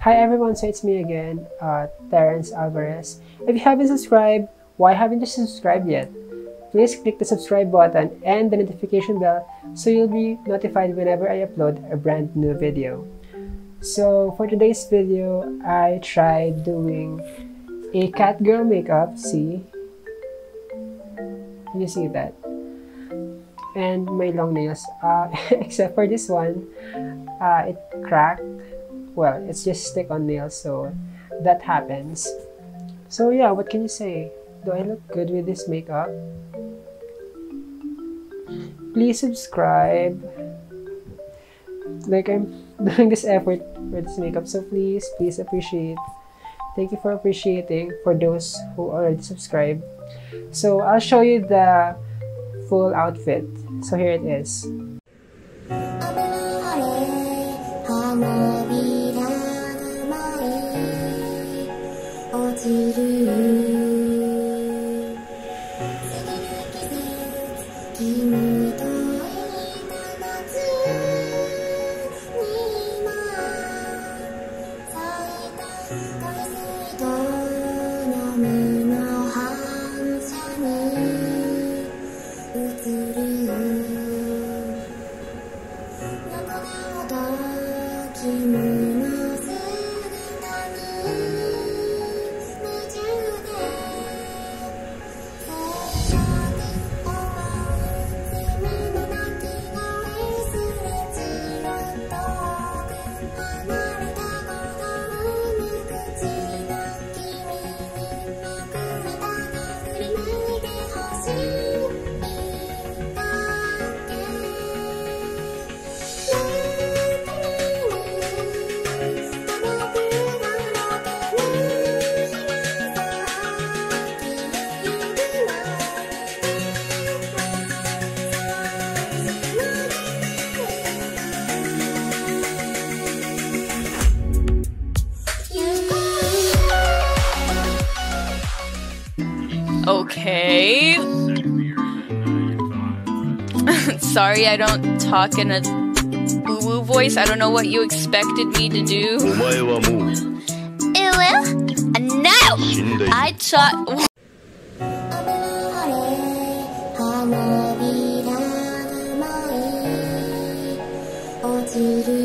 Hi everyone, so it's me again, Terence Alvarez. If you haven't subscribed, why haven't you subscribed yet? Please click the subscribe button and the notification bell so you'll be notified whenever I upload a brand new video. So for today's video, I tried doing a cat girl makeup, see? You see that? And my long nails, except for this one, it cracked. Well, it's just stick on nails, so that happens. So yeah, what can you say? Do I look good with this makeup? Please subscribe. Like, I'm doing this effort with this makeup, so please appreciate. Thank you for appreciating, for those who already subscribed. So I'll show you the full outfit. So here it is. Okay. Sorry, I don't talk in a woo-woo voice. I don't know what you expected me to do. No! I thought...